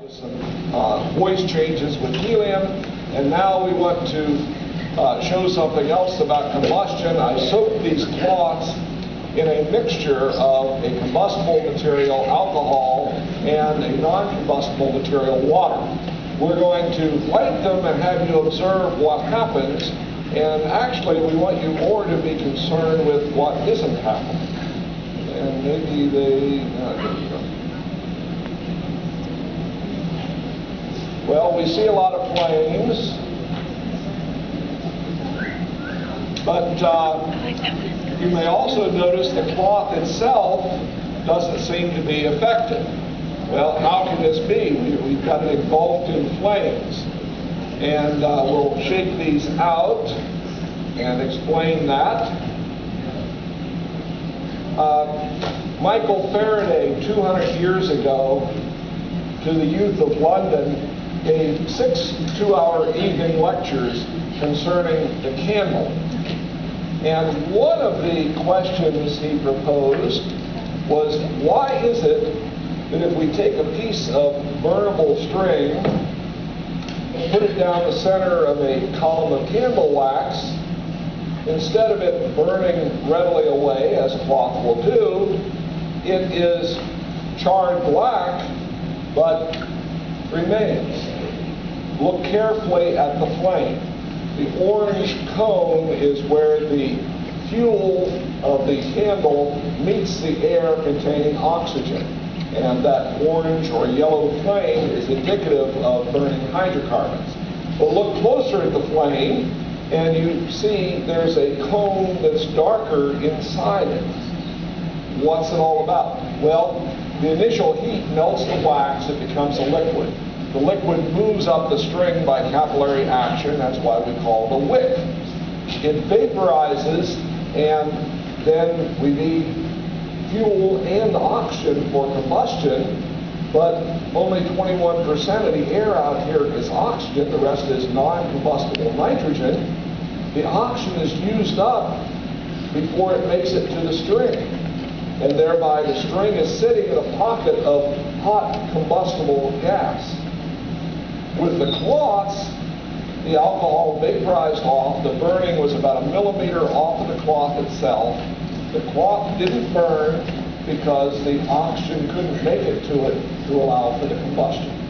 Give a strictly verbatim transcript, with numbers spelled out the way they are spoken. with some uh, voice changes with helium, and now we want to uh, show something else about combustion. I soaked these cloths in a mixture of a combustible material, alcohol, and a non-combustible material, water. We're going to light them and have you observe what happens, and actually we want you more to be concerned with what isn't happening. And maybe they... Uh, Well, we see a lot of flames, but uh, you may also notice the cloth itself doesn't seem to be affected. Well, how can this be? We, we've got it engulfed in flames. And uh, we'll shake these out and explain that. Uh, Michael Faraday, two hundred years ago, to the youth of London, gave six two-hour evening lectures concerning the candle. And one of the questions he proposed was, why is it that if we take a piece of burnable string, put it down the center of a column of candle wax, instead of it burning readily away, as cloth will do, it is charred black, but remains. Look carefully at the flame. The orange cone is where the fuel of the candle meets the air containing oxygen. And that orange or yellow flame is indicative of burning hydrocarbons. But look closer at the flame, and you see there's a cone that's darker inside it. What's it all about? Well, the initial heat melts the wax, it becomes a liquid. The liquid moves up the string by capillary action, that's why we call it a wick. It vaporizes, and then we need fuel and oxygen for combustion, but only twenty-one percent of the air out here is oxygen, the rest is non-combustible nitrogen. The oxygen is used up before it makes it to the string, and thereby the string is sitting in a pocket of hot combustible gas. With the cloths, the alcohol vaporized off, the burning was about a millimeter off of the cloth itself. The cloth didn't burn because the oxygen couldn't make it to it to allow for the combustion.